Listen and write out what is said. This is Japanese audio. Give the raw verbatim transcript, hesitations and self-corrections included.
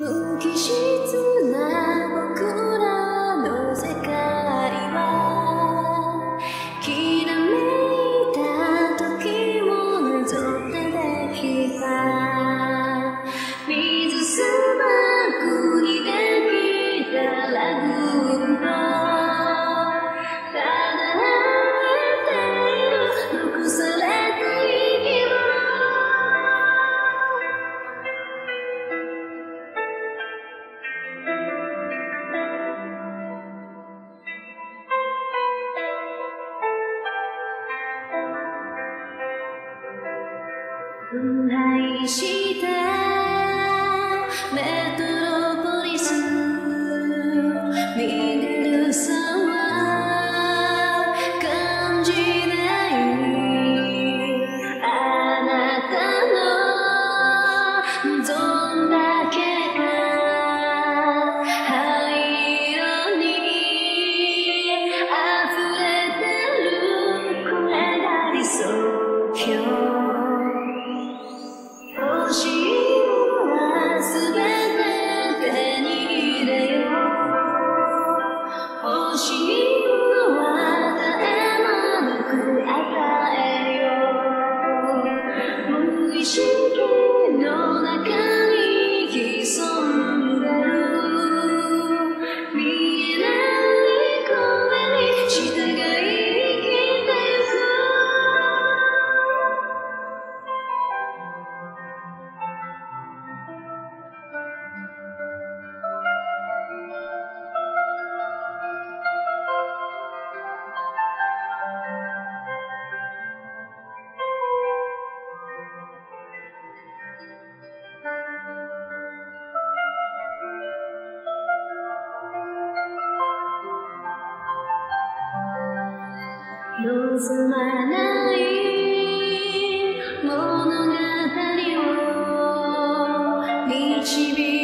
腐敗したメトロポリス、見てるさは感じないあなたのどんだけか灰色に溢れてる、これが理想郷。 望まない物語を導く